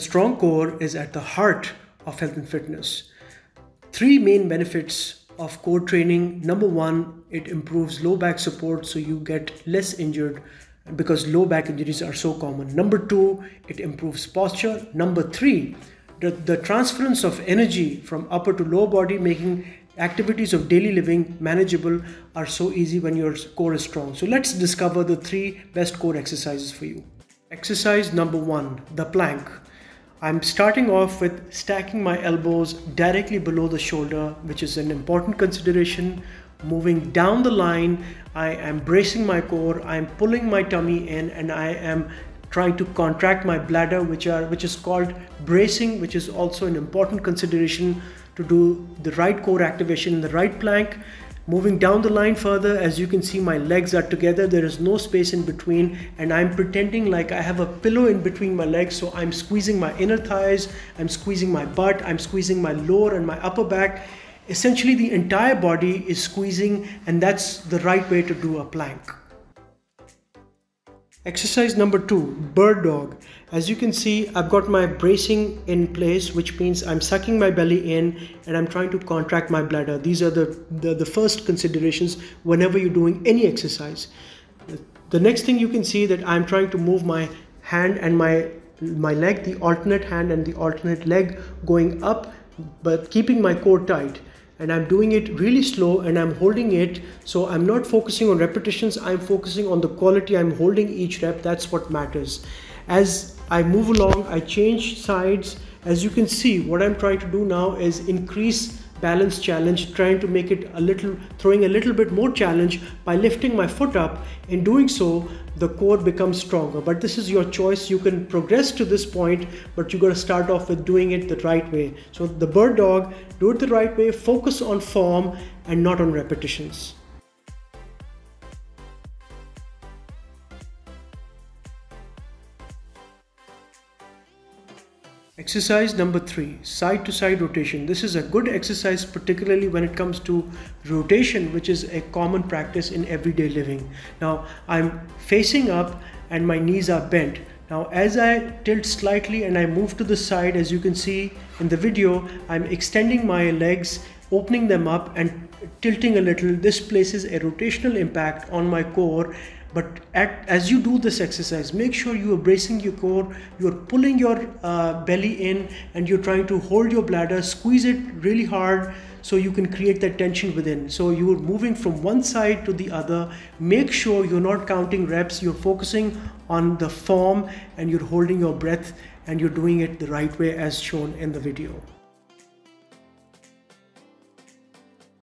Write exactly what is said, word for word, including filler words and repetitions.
A strong core is at the heart of health and fitness. Three main benefits of core training. Number one, it improves low back support, so you get less injured because low back injuries are so common. Number two, it improves posture. Number three, the, the transference of energy from upper to lower body, making activities of daily living manageable, are so easy when your core is strong. So let's discover the three best core exercises for you. Exercise number one, the plank. I'm starting off with stacking my elbows directly below the shoulder, which is an important consideration. Moving down the line, I am bracing my core, I'm pulling my tummy in, and I am trying to contract my bladder, which are which is called bracing, which is also an important consideration to do the right core activation in the right plank. Moving down the line further, as you can see, my legs are together, there is no space in between, and I'm pretending like I have a pillow in between my legs, so I'm squeezing my inner thighs, I'm squeezing my butt, I'm squeezing my lower and my upper back. Essentially, the entire body is squeezing, and that's the right way to do a plank. Exercise number two, bird dog. As you can see, I've got my bracing in place, which means I'm sucking my belly in and I'm trying to contract my bladder. These are the, the, the first considerations whenever you're doing any exercise. The next thing you can see that I'm trying to move my hand and my, my leg, the alternate hand and the alternate leg going up, but keeping my core tight. And I'm doing it really slow and I'm holding it, so I'm not focusing on repetitions, I'm focusing on the quality I'm holding each rep. That's what matters. As I move along, I change sides. As you can see, what I'm trying to do now is increase balance challenge, trying to make it a little, throwing a little bit more challenge by lifting my foot up. In doing so, the core becomes stronger, but this is your choice. You can progress to this point, but you got to start off with doing it the right way. So the bird dog, do it the right way, focus on form and not on repetitions. Exercise number three, side to side rotation. This is a good exercise, particularly when it comes to rotation, which is a common practice in everyday living. Now I'm facing up and my knees are bent. Now as I tilt slightly and I move to the side, as you can see in the video, I'm extending my legs, opening them up and tilting a little. This places a rotational impact on my core. But at, as you do this exercise, make sure you are bracing your core, you are pulling your uh, belly in, and you're trying to hold your bladder, squeeze it really hard so you can create that tension within. So you are moving from one side to the other. Make sure you're not counting reps, you're focusing on the form and you're holding your breath and you're doing it the right way as shown in the video.